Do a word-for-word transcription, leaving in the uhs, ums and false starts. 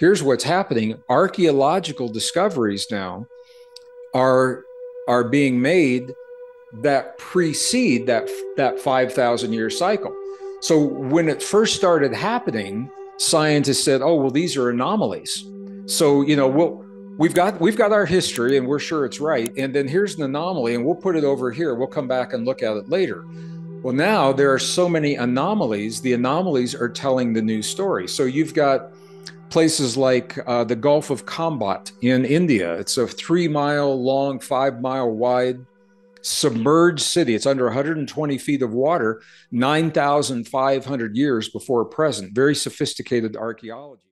here's what's happening. Archaeological discoveries now are, are being made that precede that, that five thousand year cycle. So when it first started happening, scientists said, oh, well, these are anomalies. So, you know, we'll, we've got, we've got our history and we're sure it's right. And then here's an anomaly and we'll put it over here. We'll come back and look at it later. Well, now there are so many anomalies. The anomalies are telling the new story. So you've got places like uh, the Gulf of Kambat in India. It's a three mile long, five mile wide submerged city. It's under one hundred twenty feet of water, nine thousand five hundred years before present. Very sophisticated archaeology.